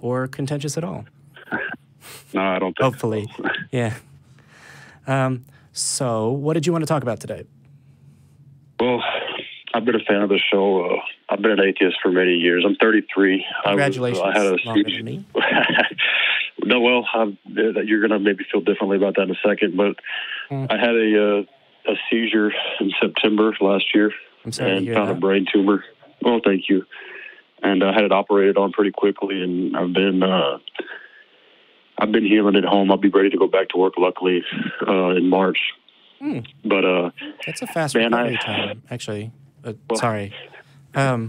or contentious at all. No, I don't think hopefully, so. Yeah. So what did you want to talk about today? Well, I've been a fan of the show. I've been an atheist for many years. I'm 33. Congratulations. I had a speech. No, well, you're going to maybe feel differently about that in a second, but I had a seizure in September last year. I'm sorry and found a brain tumor. Oh, thank you. And I had it operated on pretty quickly, and I've been healing at home. I'll be ready to go back to work, luckily, in March. Mm. But that's a fast recovery time, actually. Well, sorry. Yeah.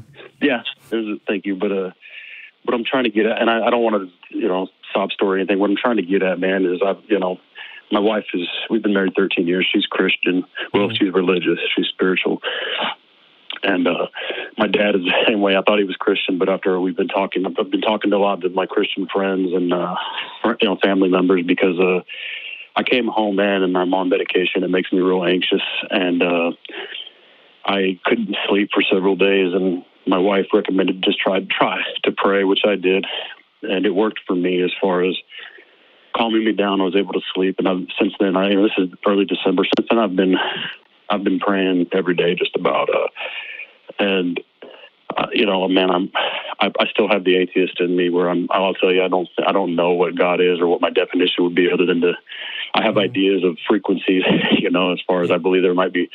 Thank you. But what I'm trying to get at, and I don't want to, sob story or anything. What I'm trying to get at, man, is my wife is. We've been married 13 years. She's Christian. Well, she's religious. She's spiritual. And my dad is the same way. I thought he was Christian, but after we've been talking, I've been talking to a lot of my Christian friends and family members because I came home, man, and I'm on medication. It makes me real anxious, and I couldn't sleep for several days. And my wife recommended just try to pray, which I did, and it worked for me as far as calming me down. I was able to sleep, and since then, this is early December. Since then, I've been praying every day, just about. Man, I still have the atheist in me. Where I'll tell you, I don't know what God is or what my definition would be, other than I have ideas of frequencies. As far as I believe there might be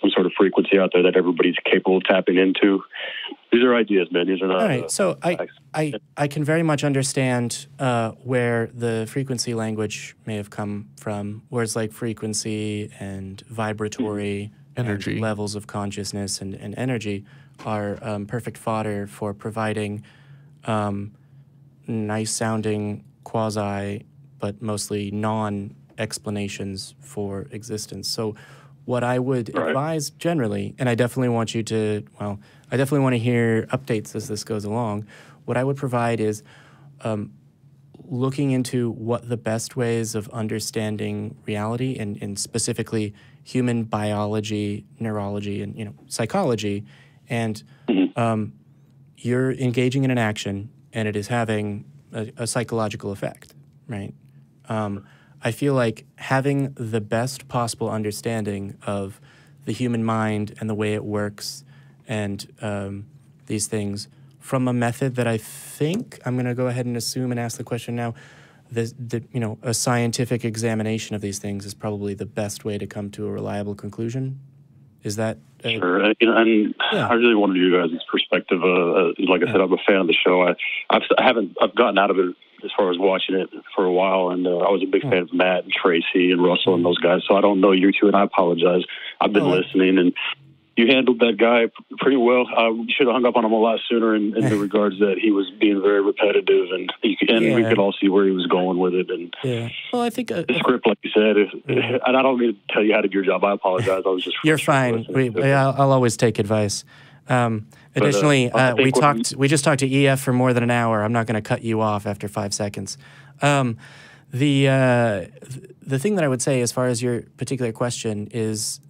some sort of frequency out there that everybody's capable of tapping into. These are ideas, man. These are not. All right. So I can very much understand where the frequency language may have come from. Words like frequency and vibratory energy, and levels of consciousness and energy are perfect fodder for providing nice sounding quasi, but mostly non explanations for existence. So what I would advise generally, and I definitely want you to, I definitely want to hear updates as this goes along. What I would provide is looking into what the best ways of understanding reality and specifically human biology, neurology, and psychology. And you're engaging in an action, and it is having a psychological effect, right? I feel like having the best possible understanding of the human mind and the way it works and these things from a method that I think I'm going to go ahead and assume and ask the question now, a scientific examination of these things is probably the best way to come to a reliable conclusion. Is that? Sure. I really wanted you guys' perspective. Like I said, I'm a fan of the show. I've gotten out of it as far as watching it for a while, and I was a big fan of Matt and Tracy and Russell and those guys, so I don't know you two, and I apologize. I've been listening, and you handled that guy pretty well. You should have hung up on him a lot sooner in the regards that he was being very repetitive, and we could all see where he was going with it. And well, I think the script, like you said, and I don't mean to tell you how to do your job. I apologize. I was just you're fine. I'll always take advice. Additionally, we just talked to EF for more than an hour. I'm not going to cut you off after 5 seconds. The thing that I would say as far as your particular question is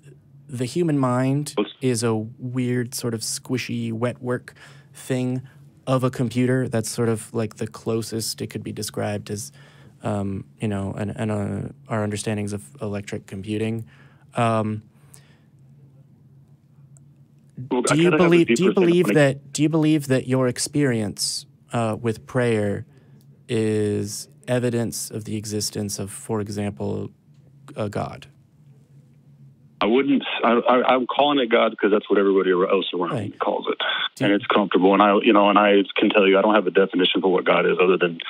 the human mind is a weird sort of squishy wet work thing of a computer. That's sort of like the closest it could be described as, our understandings of electric computing. Do you believe that your experience with prayer is evidence of the existence of, for example, a God? I wouldn't. I'm calling it God because that's what everybody else around me calls it, and it's comfortable. And I can tell you, I don't have a definition for what God is, other than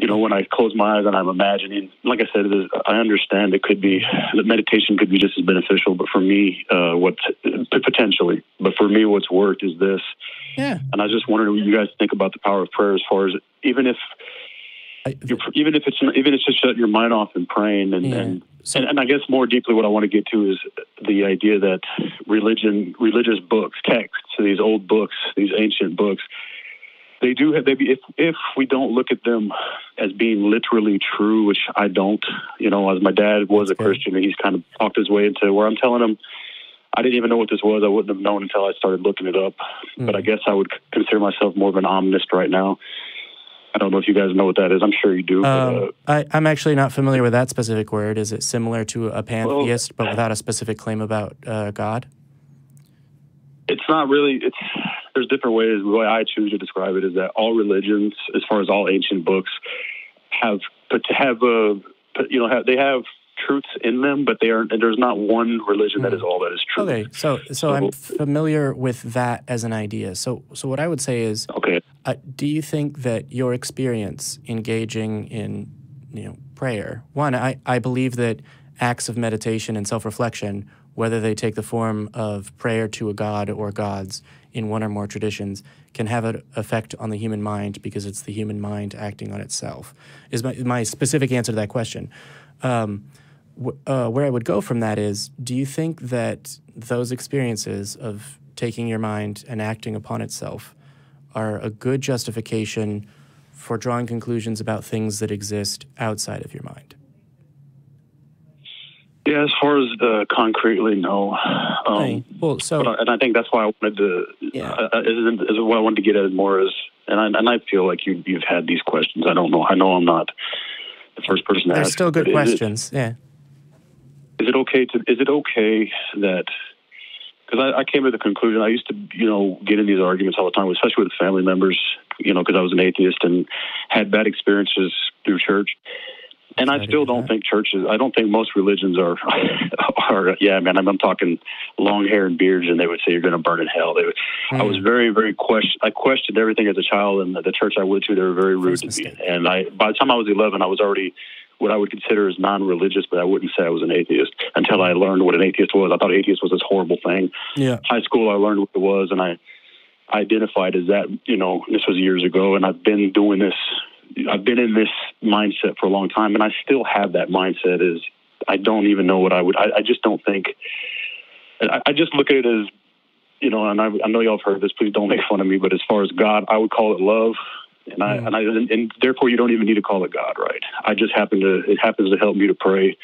when I close my eyes and I'm imagining. Like I said, I understand it could be that meditation could be just as beneficial, but for me, what's worked is this. Yeah. And I just wondered what you guys think about the power of prayer, as far as even if it's just shutting your mind off and praying, and I guess more deeply, what I want to get to is the idea that religious books, texts, these old books, these ancient books. They do have, if we don't look at them as being literally true, which I don't, as my dad was a Christian, and he's kind of talked his way into where I'm telling him, I didn't even know what this was. I wouldn't have known until I started looking it up. But I guess I would consider myself more of an omnist right now. I don't know if you guys know what that is. I'm sure you do. I'm actually not familiar with that specific word. Is it similar to a pantheist, but without a specific claim about God? It's not really. There's different ways. The way I choose to describe it is that all religions, as far as all ancient books, have truths in them, but they are, there's not one religion that is all that is true. Okay, so I'm familiar with that as an idea. So what I would say is, okay, do you think that your experience engaging in prayer, one, I believe that acts of meditation and self-reflection, whether they take the form of prayer to a god or gods in one or more traditions, can have an effect on the human mind because it's the human mind acting on itself, is my specific answer to that question. Where I would go from that is, do you think that those experiences of taking your mind and acting upon itself are a good justification for drawing conclusions about things that exist outside of your mind? Yeah, as far as concretely, no. And I think that's why I wanted to. Yeah. Is what I wanted to get at more is, and I feel like you've had these questions. I don't know. I know I'm not the first person to ask. They're still good questions. Yeah. Is it okay that? Because I came to the conclusion, I used to, get in these arguments all the time, especially with family members, because I was an atheist and had bad experiences through church. And I still don't think churches, I don't think most religions are yeah, man, I'm talking long hair and beards, and they would say you're going to burn in hell. They would, I was very, very I questioned everything as a child, and the church I went to, they were very rude to me. And by the time I was 11, I was already what I would consider as non-religious, but I wouldn't say I was an atheist until I learned what an atheist was. I thought atheist was this horrible thing. Yeah. High school, I learned what it was, and I identified as that, this was years ago, and I've been doing this. I've been in this mindset for a long time, and I still have that mindset. Is I don't even know what I would. I just don't think. I just look at it as, And I know y'all have heard this. Please don't make fun of me. But as far as God, I would call it love, and and therefore you don't even need to call it God, right? I just happen to. It happens to help me to pray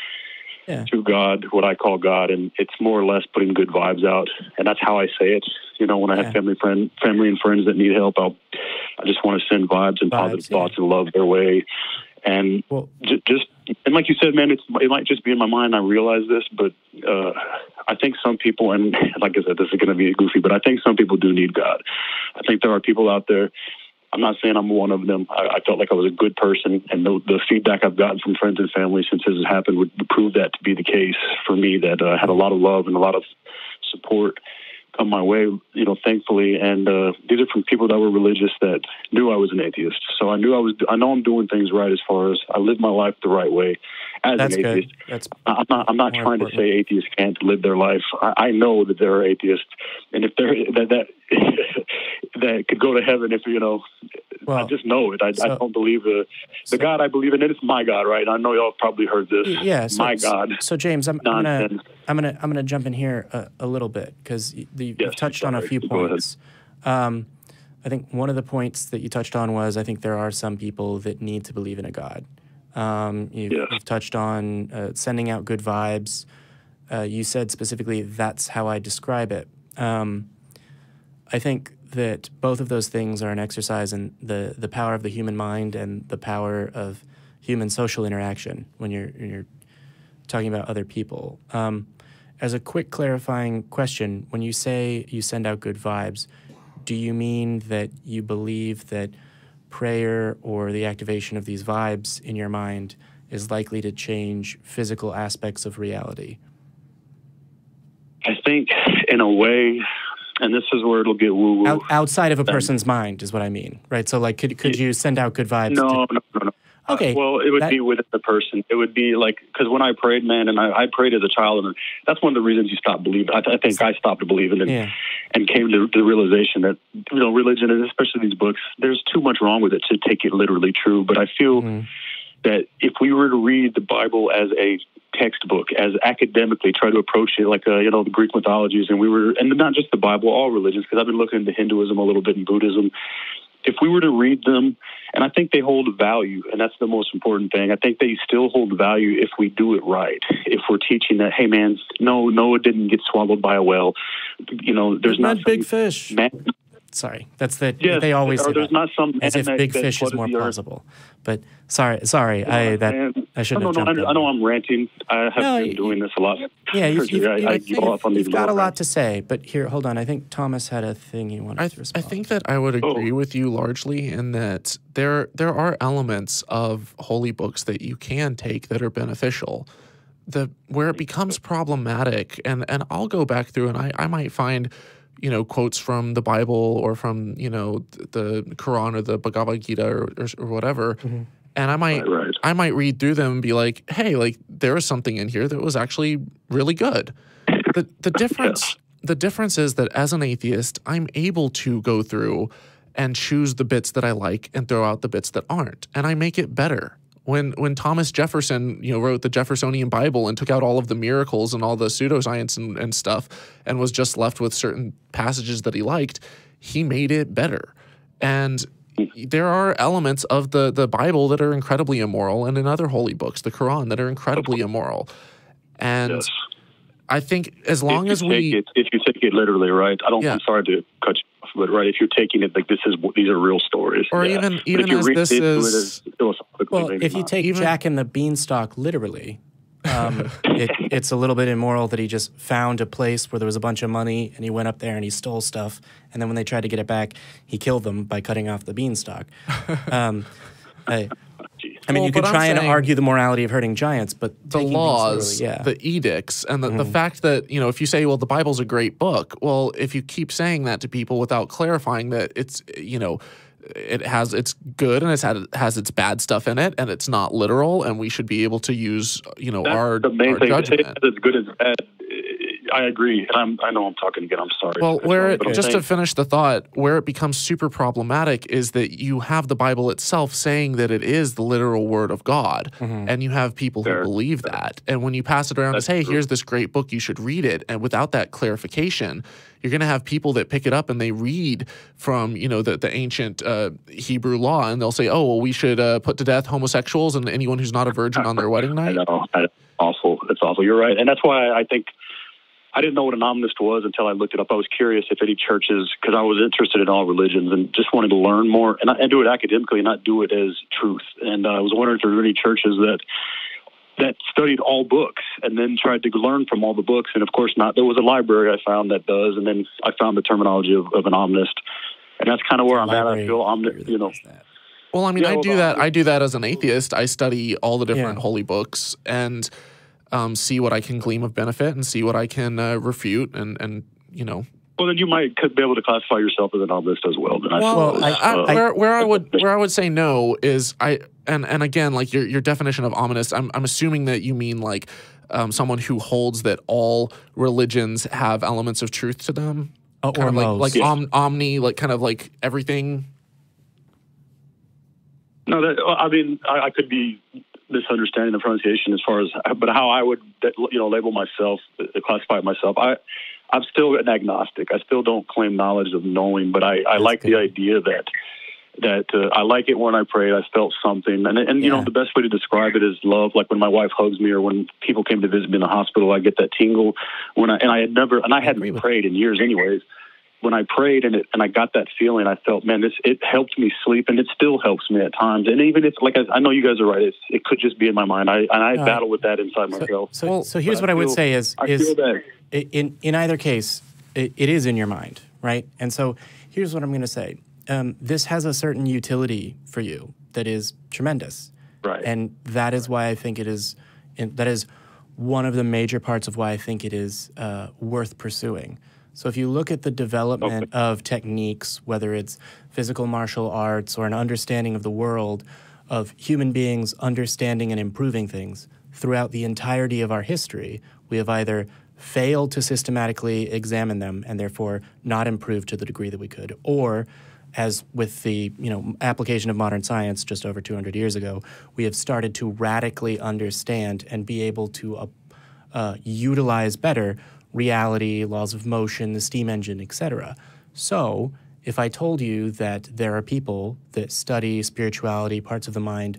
to God, what I call God, and it's more or less putting good vibes out, and that's how I say it. When I have family and friends that need help, I just want to send vibes and positive thoughts and love their way. And and like you said, man, it might just be in my mind. I realize this, but I think some people, and like I said, this is going to be goofy, but I think some people do need God. I think there are people out there. I'm not saying I'm one of them. I felt like I was a good person, and the feedback I've gotten from friends and family since this has happened would prove that to be the case for me, that I had a lot of love and a lot of support come my way, thankfully. And these are from people that were religious that knew I was an atheist. So I knew I know I'm doing things right as far as I live my life the right way as an atheist. I'm not trying to say atheists can't live their life. I know that there are atheists, and if there that could go to heaven, if I just know it. I don't believe the God I believe in. It's my God, right? I know y'all probably heard this. Yeah, my God. So James, I'm gonna jump in here a little bit because you've touched on a few points. I think one of the points that you touched on was, I think there are some people that need to believe in a God. You've touched on sending out good vibes. You said specifically, that's how I describe it. I think that both of those things are an exercise in the power of the human mind and the power of human social interaction when you're talking about other people. As a quick clarifying question, when you say you send out good vibes, do you mean that you believe that prayer or the activation of these vibes in your mind is likely to change physical aspects of reality? I think in a way, and this is where it'll get woo-woo. Outside of a person's mind is what I mean, right? So, like, could you send out good vibes? No. Okay. Well, it would be within the person. It would be like, because when I prayed, man, and I prayed as a child, and that's one of the reasons you stop believing. I think I stopped believing and came to the realization that, religion, and especially these books, there's too much wrong with it to take it literally true. But I feel that if we were to read the Bible as a textbook, as academically, try to approach it like, the Greek mythologies, and not just the Bible, all religions, because I've been looking into Hinduism a little bit and Buddhism. If we were to read them, and I think they hold value, and that's the most important thing. I think they still hold value if we do it right. If we're teaching that, hey man, no, Noah didn't get swallowed by a whale. There's not big fish. Sorry, that's the they always say that, not some as if big fish is more plausible. But sorry, yeah, I shouldn't have jumped in. I know I'm ranting. I have been doing this a lot. Yeah, you've got a lot to say, but here, hold on. I think Thomas had a thing he wanted to respond. I think that I would agree with you largely in that there are elements of holy books that you can take that are beneficial. Where it becomes problematic, and I'll go back through and I might find, you know, quotes from the Bible or from, you know, the Quran or the Bhagavad Gita or whatever. Mm-hmm. And I might read through them and be like, hey, like there is something in here that was actually really good. The difference is that as an atheist, I'm able to go through and choose the bits that I like and throw out the bits that aren't. And I make it better. When Thomas Jefferson, you know, wrote the Jeffersonian Bible and took out all of the miracles and all the pseudoscience and stuff and was just left with certain passages that he liked, he made it better. And there are elements of the Bible that are incredibly immoral and in other holy books, the Quran, that are incredibly immoral. And I think as long as if you take it literally, right? I'm sorry to cut you off, but right, if you're taking it like these are real stories, or even if as this is philosophically, well, if you take Jack and the Beanstalk literally, it's a little bit immoral that he just found a place where there was a bunch of money and he went up there and he stole stuff, and then when they tried to get it back, he killed them by cutting off the beanstalk. I mean, well, you could try and argue the morality of hurting giants, but the laws, the edicts, and the fact that, you know, if you say, well, the Bible's a great book, well, if you keep saying that to people without clarifying that it's, you know, it's good and it has its bad stuff in it and it's not literal and we should be able to use, you know, our judgment. It's good as bad. I agree, and I know I'm talking again. I'm sorry. Well, just to finish the thought, where it becomes super problematic is that you have the Bible itself saying that it is the literal word of God, and you have people who believe that. And when you pass it around as, hey, here's this great book, you should read it, and without that clarification, you're going to have people that pick it up and they read from, you know, the ancient Hebrew law, and they'll say, oh, well, we should put to death homosexuals and anyone who's not a virgin on their wedding night. I know. That's awful. That's awful. You're right, and that's why I think. I didn't know what an omnist was until I looked it up. I was curious if any churches, because I was interested in all religions and just wanted to learn more and do it academically and not do it as truth. And I was wondering if there were any churches that studied all books and then tried to learn from all the books. And of course not. There was a library I found that does. And then I found the terminology of an omnist. And that's kind of where I'm at. I feel omnist, you know. Well, I mean, I do that as an atheist. I study all the different holy books and see what I can glean of benefit and see what I can refute and, you know. Well, then you might be able to classify yourself as an omnist as well. Well, where I would say no is and again, like your definition of omnist, I'm assuming that you mean like someone who holds that all religions have elements of truth to them, or like omni, like kind of like everything. No, I mean I could be misunderstanding the pronunciation as far as, but how I would, you know, label myself, classify myself. I'm still an agnostic. I still don't claim knowledge of knowing, but I like the idea that I like it when I prayed. I felt something, and you know, the best way to describe it is love. Like when my wife hugs me, or when people came to visit me in the hospital, I get that tingle. And I hadn't prayed in years, anyways. When I prayed and I got that feeling, I felt, man, it helped me sleep, and it still helps me at times. And even if, like, I know you guys are right, it could just be in my mind. I battle with that inside myself. So here's what I would say is in either case, it is in your mind, right? And so here's what I'm going to say. This has a certain utility for you that is tremendous, right? And that is why I think it is. That is one of the major parts of why I think it is worth pursuing. So if you look at the development of techniques, whether it's physical martial arts or an understanding of the world, of human beings understanding and improving things, throughout the entirety of our history, we have either failed to systematically examine them and therefore not improved to the degree that we could, or as with the, you know, application of modern science just over 200 years ago, we have started to radically understand and be able to utilize better reality, laws of motion, the steam engine, etc. So if I told you that there are people that study spirituality, parts of the mind,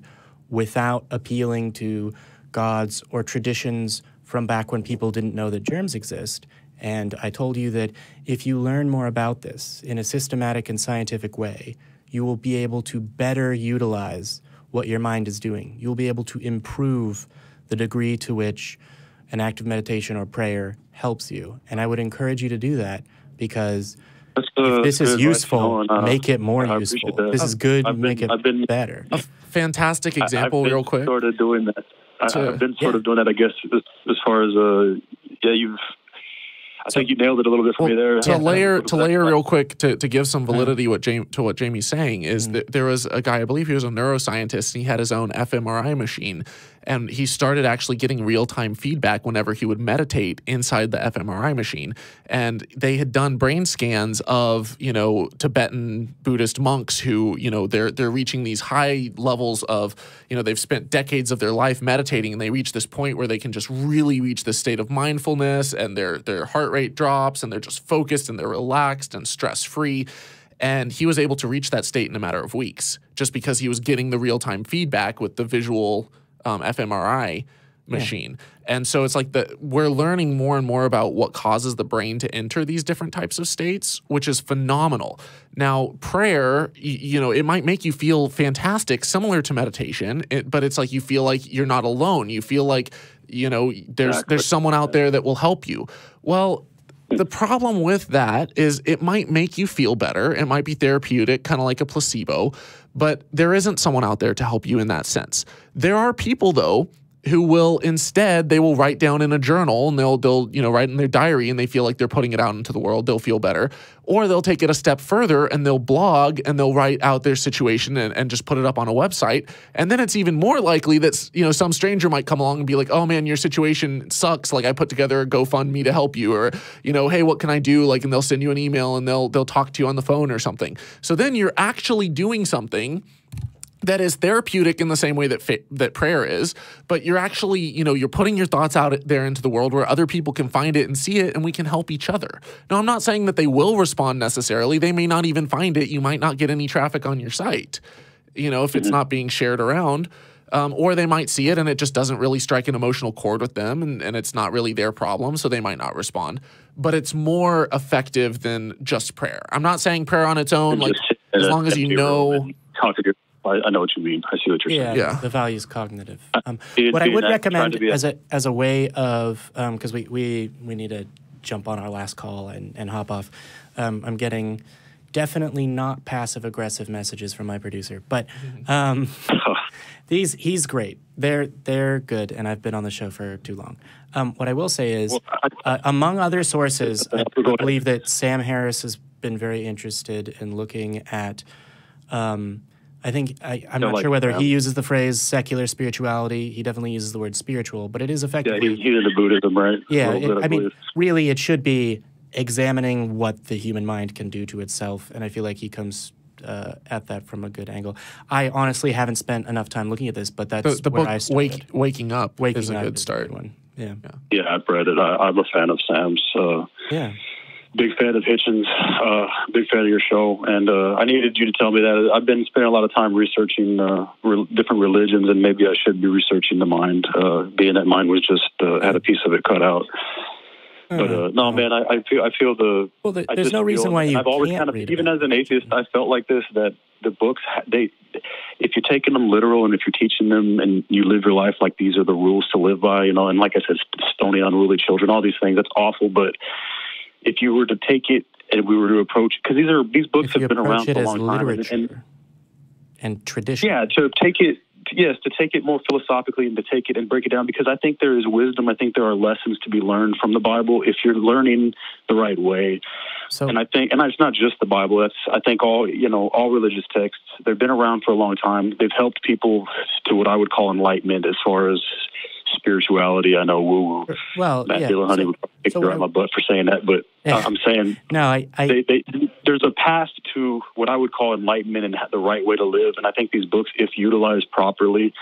without appealing to gods or traditions from back when people didn't know that germs exist, And I told you that if you learn more about this in a systematic and scientific way, you will be able to better utilize what your mind is doing. You'll be able to improve the degree to which an act of meditation or prayer helps you. And I would encourage you to do that, because if this is useful, make it more useful. This is good, make it better. A fantastic example, real quick. I've been sort of doing that. I've been sort of doing that, I guess, as far as, yeah, you've... I think you nailed it a little bit for me there. To layer real quick, to give some validity to what Jamie's saying, is that there was a guy, I believe he was a neuroscientist, and he had his own fMRI machine. And he started actually getting real-time feedback whenever he would meditate inside the fMRI machine. And they had done brain scans of, you know, Tibetan Buddhist monks who, you know, they're reaching these high levels of, you know, they've spent decades of their life meditating, and they reach this point where they can just really reach this state of mindfulness, and their heart rate drops, and they're just focused, and they're relaxed and stress-free. And he was able to reach that state in a matter of weeks, just because he was getting the real-time feedback with the visual fMRI machine. Yeah. And so it's like we're learning more and more about what causes the brain to enter these different types of states, which is phenomenal. Now, prayer, you know, it might make you feel fantastic, similar to meditation, but it's like you feel like you're not alone. You feel like, you know, there's someone out there that will help you. Well, the problem with that is it might make you feel better. It might be therapeutic, kind of like a placebo, but there isn't someone out there to help you in that sense. There are people, though, who will instead, they will write down in a journal, and they'll you know, write in their diary, and they feel like they're putting it out into the world. They'll feel better. Or they'll take it a step further, and they'll blog, and they'll write out their situation and just put it up on a website. And then it's even more likely that, you know, some stranger might come along and be like, oh man, your situation sucks. Like, I put together a GoFundMe to help you, or, you know, hey, what can I do? Like, and they'll send you an email, and they'll talk to you on the phone or something. So then you're actually doing something that is therapeutic in the same way that prayer is, but you're actually, you know, you're putting your thoughts out there into the world where other people can find it and see it, and we can help each other. Now, I'm not saying that they will respond necessarily. They may not even find it. You might not get any traffic on your site, you know, if it's not being shared around, or they might see it and it just doesn't really strike an emotional chord with them, and it's not really their problem, so they might not respond. But it's more effective than just prayer. I'm not saying prayer on its own, like, as long as you know... I know what you mean. I see what you're saying. Yeah, the value is cognitive. What I would recommend as a way of, because we need to jump on our last call and hop off. I'm getting definitely not passive-aggressive messages from my producer, but he's great. They're good, and I've been on the show for too long. What I will say is, well, among other sources, I believe that Sam Harris has been very interested in looking at... I think, I'm not sure whether he uses the phrase secular spirituality. He definitely uses the word spiritual, but it is effectively... Yeah, he's into Buddhism, right? Yeah, I mean, really it should be examining what the human mind can do to itself, and I feel like he comes at that from a good angle. I honestly haven't spent enough time looking at this, but that's the where I started. Waking Up is a good start. Yeah, I've read it. I'm a fan of Sam's. Yeah. Big fan of Hitchens, big fan of your show, and I needed you to tell me that. I've been spending a lot of time researching different religions, and maybe I should be researching the mind, being that mine was just had a piece of it cut out. But no, man, I feel the. Well, there's no reason why you. I've always kind of, even as an atheist, I felt like this, that the books, if you're taking them literal and if you're teaching them and you live your life like these are the rules to live by, you know, and like I said, stoning unruly children, all these things, that's awful, but. If you were to take it and we were to approach, because these books have been around for a long time, and tradition. Yeah, to take it, yes, to take it more philosophically and to take it and break it down, because I think there is wisdom. I think there are lessons to be learned from the Bible if you're learning the right way. So, and I think, and it's not just the Bible. That's I think all all religious texts. They've been around for a long time. They've helped people to what I would call enlightenment as far as. Spirituality, I know woo woo. Well, Matt Dillahunty would kick me out my butt for saying that, but I'm saying no. There's a path to what I would call enlightenment and the right way to live, and I think these books, if utilized properly,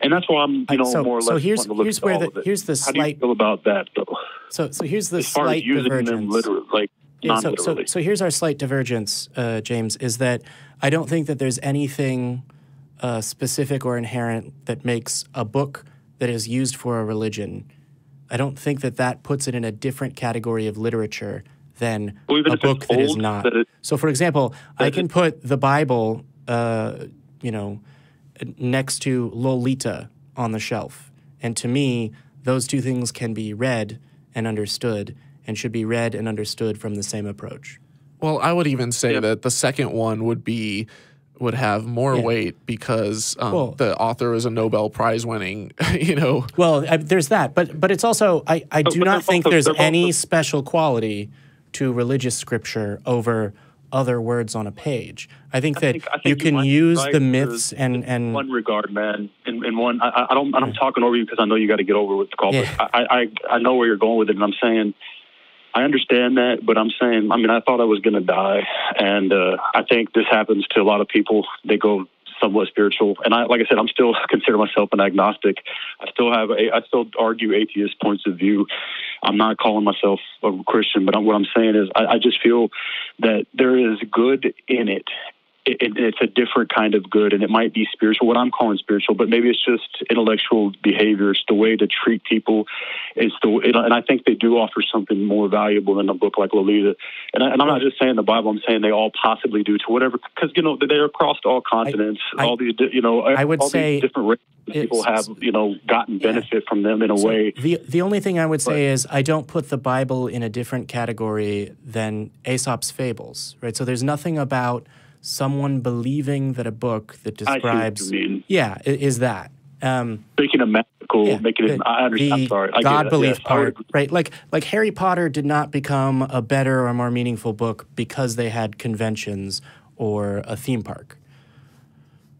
and that's why I'm more or less. So here's where the slight. How do you feel about that though? So here's the slight divergence. Them literally, like non-literally. So here's our slight divergence, James. Is that I don't think that there's anything specific or inherent that makes a book. That is used for a religion I don't think that that puts it in a different category of literature than a book that is not. So, for example, I can put the Bible, you know, next to Lolita on the shelf. And to me, those two things can be read and understood and should be read and understood from the same approach. Well, I would even say that the second one would have more weight because the author is a Nobel Prize winning, you know. Well, there's that, but it's also I do not think there's any special quality to religious scripture over other words on a page. I think that I think you can use the myths and one regard, man. I'm talking over you because I know you got to get over with the call. Yeah. But I know where you're going with it, and I'm saying, I understand that, but I'm saying, I mean, I thought I was going to die, and I think this happens to a lot of people. They go somewhat spiritual, and I, like I said, I'm still consider myself an agnostic. I still have, I still argue atheist points of view. I'm not calling myself a Christian, but what I'm saying is, I just feel that there is good in it. It's a different kind of good, and it might be spiritual, what I'm calling spiritual, but maybe it's just intellectual behavior. It's the way to treat people. It's the, and I think they do offer something more valuable than a book like Lolita. And I'm not just saying the Bible. I'm saying they all possibly do to whatever, because, you know, they're across all continents. All these, you know, I would all say these different races people have, you know, gotten benefit from them in a way. The only thing I would say is I don't put the Bible in a different category than Aesop's fables, right? So there's nothing about someone believing that a book that describes, is that making a magical, making it. I understand. I'm sorry, God belief part, right? Like Harry Potter did not become a better or more meaningful book because they had conventions or a theme park,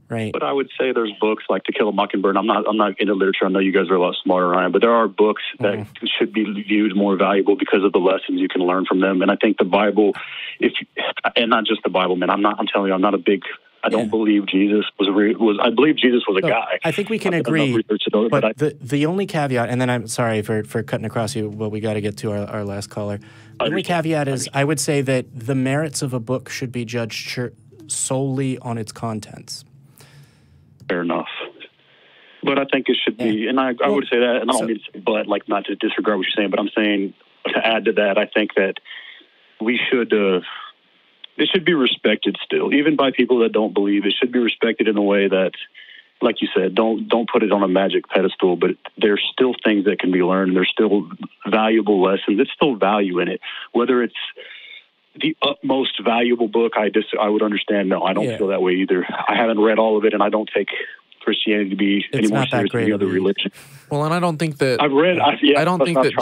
right? But I would say there's books like To Kill a Mockingbird. I'm not into literature. I know you guys are a lot smarter than I am, but there are books that should be viewed more valuable because of the lessons you can learn from them. And I think the Bible, and not just the Bible, man. I'm telling you, I'm not a big. I don't believe Jesus was I believe Jesus was a guy. I think we can agree. But the only caveat, and then I'm sorry for cutting across you, but we got to get to our last caller. The only caveat is I would say that the merits of a book should be judged solely on its contents. Fair enough, but I think it should be, and I would say that, and I don't mean to, but like not to disregard what you're saying, but I'm saying to add to that, I think that we should, it should be respected still, even by people that don't believe. It should be respected in a way that, like you said, don't put it on a magic pedestal, but there's still things that can be learned. There's still valuable lessons. There's still value in it, whether it's the utmost valuable book. I would understand. No, I don't feel that way either. I haven't read all of it, and I don't take Christianity to be any more serious than any other religion. Well, and I don't think that I don't think that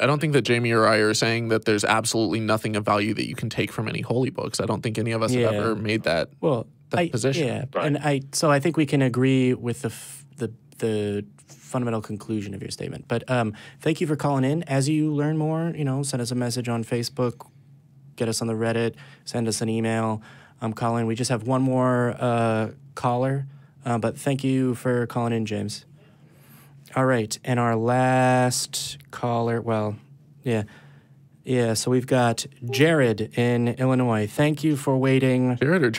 I don't think that Jamie or I are saying that there's absolutely nothing of value that you can take from any holy books. I don't think any of us have ever made that position. Yeah, right. And so I think we can agree with the fundamental conclusion of your statement. But thank you for calling in. As you learn more, you know, send us a message on Facebook. Get us on the Reddit, send us an email. Colin, we just have one more caller, but thank you for calling in, James. All right, and our last caller, so we've got Jared in Illinois. Thank you for waiting. Jared or James?